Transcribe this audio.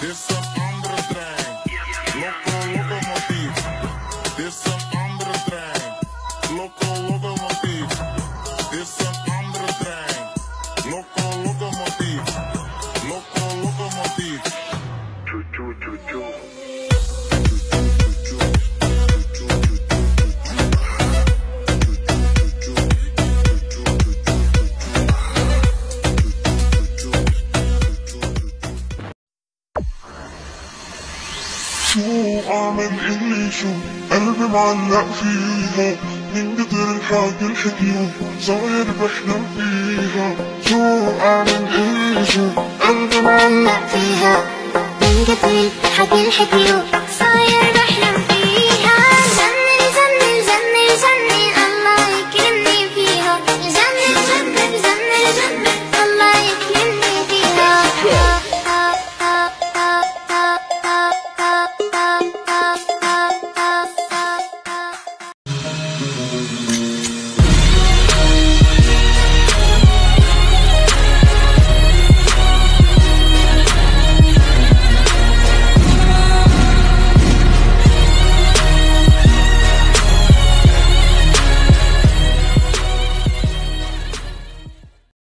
This een andere trein, loco locomotief. Dit een andere trein, loco locomotief. Dit een andere trein, loco locomotief. Loco locomotief. Choo choo choo choo. من إنجليشو قلبي معلق فيها من قدر الحاجة الحكيو صاير بحلم فيها جوقع من إنجليشو قلبي معلق فيها من قدر الحاجة الحكيو